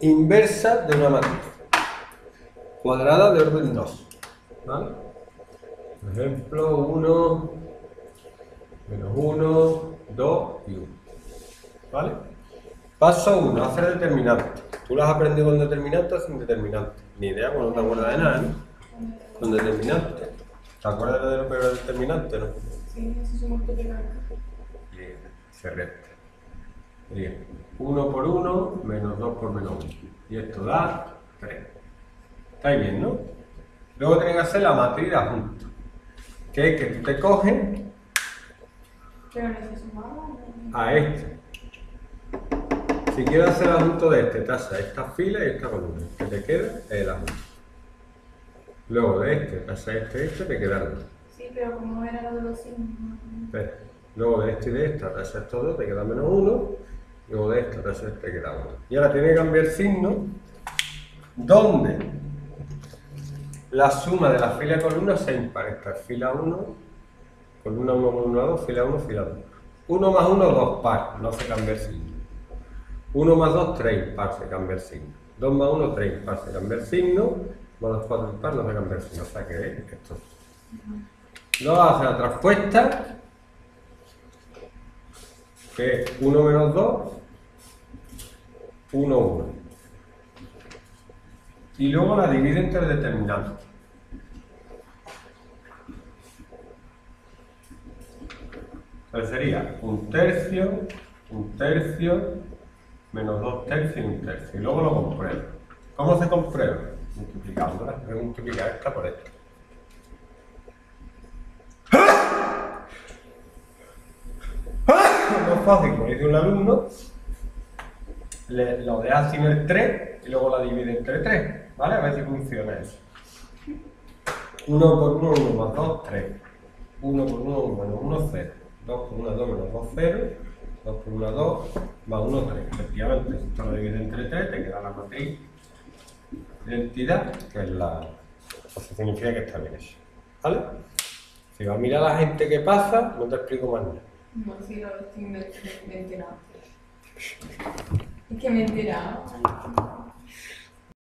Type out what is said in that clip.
inversa de una matriz cuadrada de orden 2, ¿vale? Por ejemplo, 1, menos 1, 2 y 1, ¿vale? Paso 1, hacer determinantes. Tú lo has aprendido con determinantes o sin determinantes. Ni idea, bueno, no te acuerdas de nada, ¿no? Con determinantes. ¿Te acuerdas de lo que era determinante, no? Sí, eso es multiplicar. Bien, se resta. Bien, 1 por 1, menos 2 por menos 1. Y esto da 3. Está bien, ¿no? Luego tienes que hacer la matriz adjunta, que es que tú te coges a este. Si quieres hacer el adjunto de este, te haces esta fila y esta columna. Que te queda es el adjunto. Luego de este, te haces este, te queda el. Sí, pero como era lo de los signos. Pero, luego de este y de esta, te haces estos dos, te queda menos 1. Luego de esta, te haces este, te queda 1. Y ahora tienes que cambiar signo, donde la suma de la fila y columna se impar. Esta es fila 1. Columna 1, columna 2, fila 1, fila 2. 1 más 1, 2, par, no se cambia el signo. 1 más 2, 3, impar, se cambia el signo. 2 más 1, 3, impar, se cambia el signo. Más 2, 4, impar, no se cambia el signo. O sea que esto. Luego hace la transpuesta, que es 1 menos 2, 1, 1. Y luego la divide entre determinantes. Entonces sería 1 tercio, menos 2 tercios y 1 tercio. Y luego lo compruebo. ¿Cómo se comprueba? Multiplicándola. Voy a multiplicar esta por esta. Es muy fácil, como dice un alumno, lo deja sin el 3 y luego la divide entre 3. ¿Vale? A ver si funciona eso. 1 por 1, 1 más 2, 3. 1 por 1, 1 menos 1, 0. 2 por 1, 2 menos 2, 0. 2 por 1, 2 más 1, 3. Efectivamente, si esto lo divides entre 3, te queda la matriz de identidad, que es la. O sea, significa que está bien hecho. ¿Vale? Si vas a mirar a la gente que pasa, no te explico más nada. No, si no estoy mentirado. Es que me he enterado.